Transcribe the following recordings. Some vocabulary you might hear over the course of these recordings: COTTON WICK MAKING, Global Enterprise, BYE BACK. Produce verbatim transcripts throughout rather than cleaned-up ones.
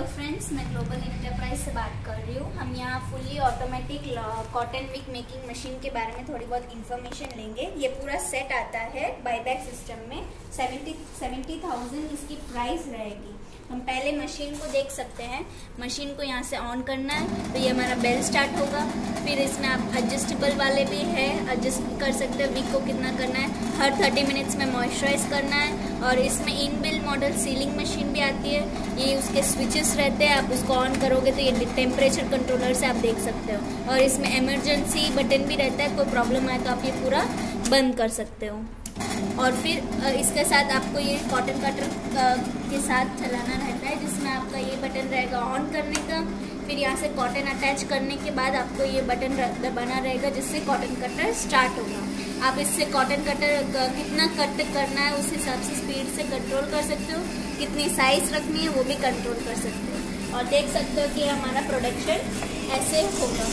Hello friends, मैं global enterprise से बात कर रही हूँ। हम यहाँ fully automatic cotton wick making machine के बारे में थोड़ी बहुत इन्फॉर्मेशन लेंगे। ये पूरा सेट आता है बायबैक सिस्टम में। सेवेंटी सेवेंटी थाउजेंड इसकी प्राइस रहेगी। हम पहले मशीन को देख सकते हैं। मशीन को यहाँ से ऑन करना है तो ये हमारा बेल स्टार्ट होगा। फिर इसमें आप एडजस्टेबल वाले भी है, एडजस्ट कर सकते हो विक को कितना करना है। हर थर्टी मिनट्स में मॉइस्चराइज करना है। और इसमें इनबिल्ट मॉडल सीलिंग मशीन भी आती है। ये उसके स्विचेस रहते हैं, आप उसको ऑन करोगे तो ये टेम्परेचर कंट्रोलर से आप देख सकते हो। और इसमें इमरजेंसी बटन भी रहता है, कोई प्रॉब्लम आए तो आप ये पूरा बंद कर सकते हो। और फिर इसके साथ आपको ये कॉटन कटर के साथ चलाना रहता है, जिसमें आपका ये बटन रहेगा ऑन करने का। फिर यहाँ से कॉटन अटैच करने के बाद आपको ये बटन दबाना रहेगा, जिससे कॉटन कटर स्टार्ट होगा। आप इससे कॉटन कटर कितना कट करना है उस हिसाब से स्पीड से कंट्रोल कर सकते हो। कितनी साइज रखनी है वो भी कंट्रोल कर सकते हो। और देख सकते हो कि हमारा प्रोडक्शन ऐसे होगा।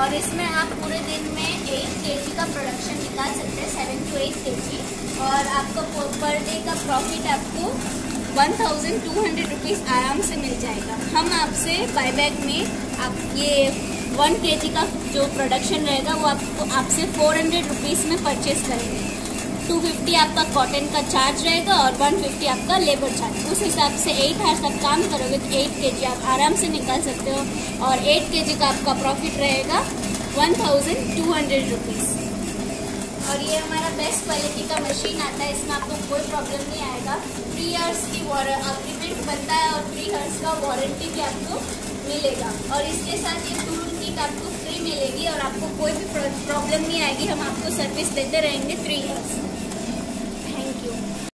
और इसमें आप पूरे दिन में एट केजी का प्रोडक्शन निकाल सकते हैं, सेवन टू एट केजी। और आपका पर डे का प्रॉफिट आपको one thousand two hundred rupees आराम से मिल जाएगा। हम आपसे बायबैक में आप ये वन केजी का जो प्रोडक्शन रहेगा वो आपको आपसे फोर हंड्रेड रुपीज़ में परचेस करेंगे। टू फिफ्टी आपका कॉटन का चार्ज रहेगा और वन फिफ्टी आपका लेबर चार्ज। उस हिसाब से एट आवर्स आप काम करोगे तो एट केजी आप आराम से निकाल सकते हो। और एट केजी का आपका प्रॉफिट रहेगा one thousand two hundred rupees. और ये हमारा बेस्ट क्वालिटी का मशीन आता है, इसमें आपको कोई प्रॉब्लम नहीं आएगा। थ्री इयर्स की अग्रीमेंट बनता है और थ्री इयर्स का वारंटी भी आपको मिलेगा। और इसके साथ ये टूल किट आपको फ्री मिलेगी और आपको कोई भी प्रॉब्लम नहीं आएगी। हम आपको सर्विस देते रहेंगे थ्री इयर्स।